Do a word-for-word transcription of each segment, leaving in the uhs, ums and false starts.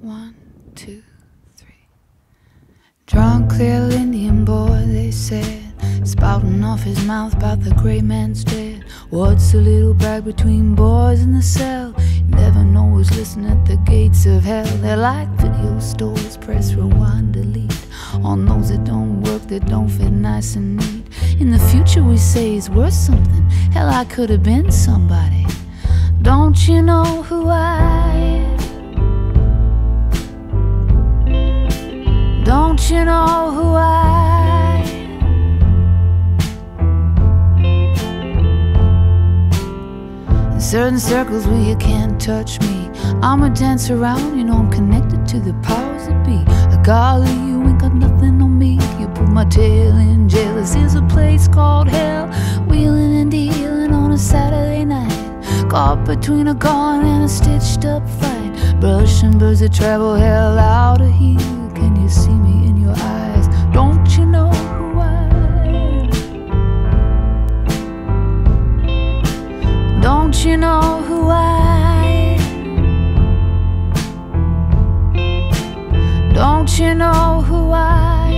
One, two, three. Drunk little Indian boy, they said, spouting off his mouth about the great man's dead. What's a little brag between boys in the cell? You never know who's listening at the gates of hell. They're like video stores, press rewind, delete on those that don't work, that don't fit nice and neat. In the future we say is worth something. Hell, I could have been somebody. Don't you know who I am? Don't you know who I am? In certain circles where you can't touch me, I'm a dance around, you know I'm connected to the powers that be. Like, golly, you ain't got nothing on me. You put my tail in jail. This is a place called hell. Wheeling and dealing on a Saturday night, caught between a gone and a stitched up fight. Brushing birds that travel hell out of here. Can you see me in your eyes? Don't you know who I am? Don't you know who I am? Don't you know who I am?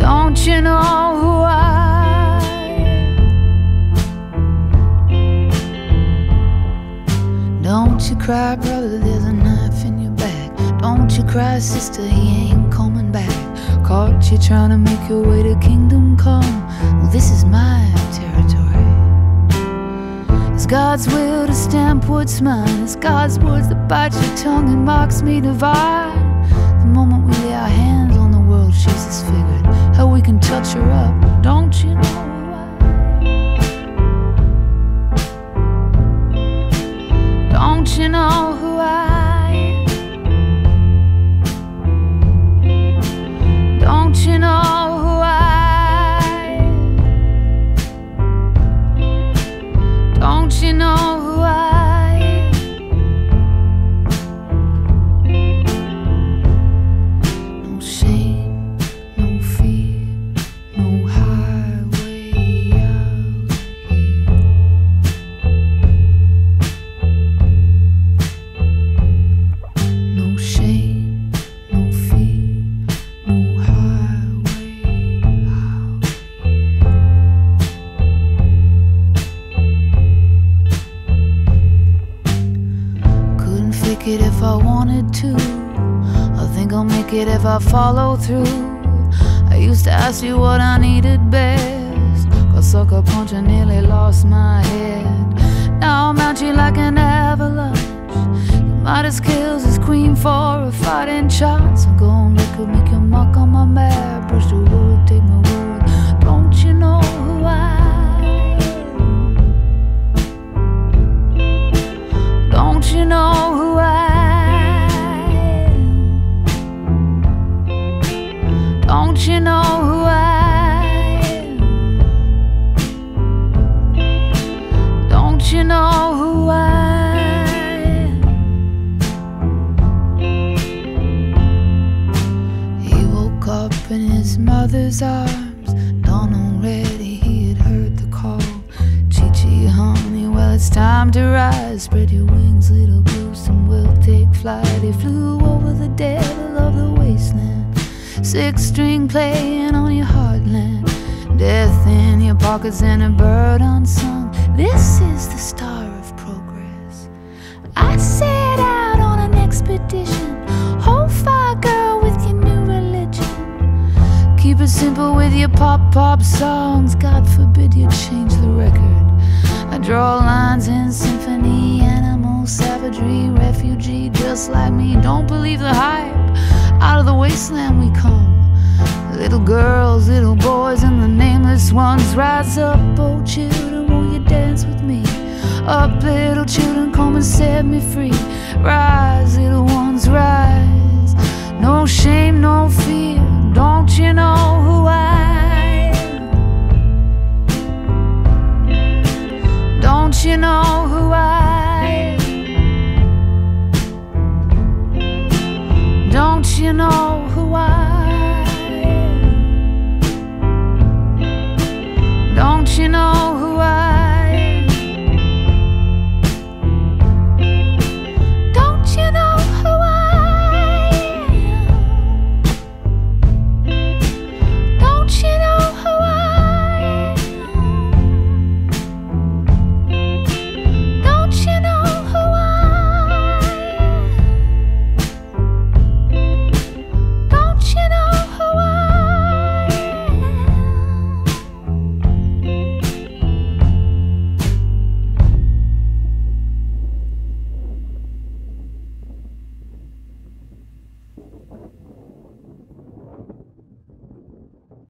Don't you know who I am? Don't you cry, brother, there's a knife in your back. Don't you cry, sister, he ain't coming back. Caught you trying to make your way to kingdom come. Well, this is my territory. It's God's will to stamp what's mine. It's God's words that bite your tongue and marks me divine. The moment we lay our hands on the world, she's disfigured. How we can touch her up, don't you know? Don't you know who I am? Don't you know who I am? Don't you know who I am? No shame, no fear, no highway out here. It if I wanted to, I think I'll make it if I follow through. I used to ask you what I needed best, cause sucker punch I nearly lost my head. Now I'm at you like an avalanche. You might as kills as queen for a fighting shot. So go and make you make your mark on my map. Brush the word, take my word. Don't you know who I am? Don't you know who I am? Don't you know who I am? Don't you know who I am? He woke up in his mother's arms. Dawn already, he had heard the call. Chi-chi, honey, well it's time to rise. Spread your wings, little goose, and we'll take flight. He flew over the devil of the wasteland. Six string playing on your heartland. Death in your pockets and a bird unsung. This is the star of progress. I set out on an expedition. Hold fire, girl, with your new religion. Keep it simple with your pop-pop songs. God forbid you change the record. I draw lines in symphony, animal savagery, refugee just like me. Don't believe the hype. Out of the wasteland we come. Little girls, little boys, and the nameless ones. Rise up, oh children, won't you dance with me? Up, little children, come and set me free. Rise, little ones, rise. No shame, no fear. Don't you know who I am? Don't you know who I am? You know